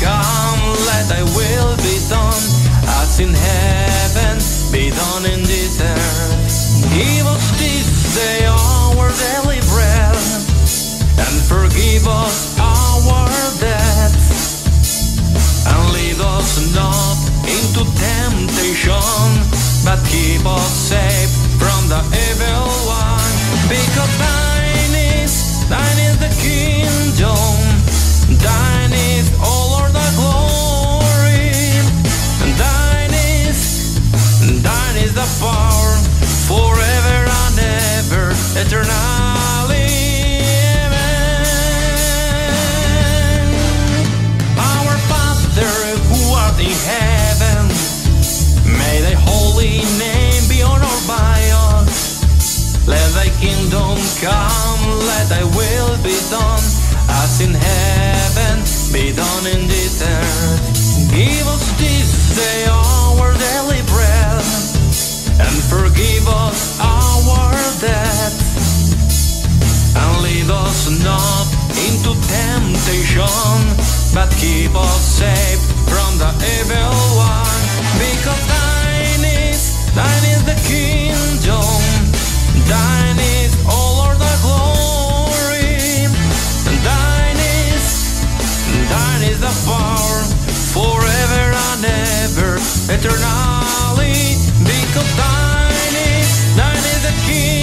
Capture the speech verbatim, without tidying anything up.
come, let thy will be done, as in heaven, be done in this earth. Give us this day our daily bread, and forgive us our debts, and lead us not into temptation, but keep us safe from the evil one. Because thine is, thine is the kingdom, thine is, O Lord, the glory, and thine is, thine is the power, forever and ever, eternally. Amen. Our Father who art in heaven, may thy holy name be honored by us. Let thy kingdom come, let thy will be done, as in heaven, be done in this earth. Give us this day our daily bread, and forgive us our debts, and lead us not into temptation, but keep us safe from the evil one. Because thine is, thine is the kingdom, thine is, O Lord, the glory, and thine is, thine is the power, forever and ever, eternally. Because thine is, thine is the kingdom.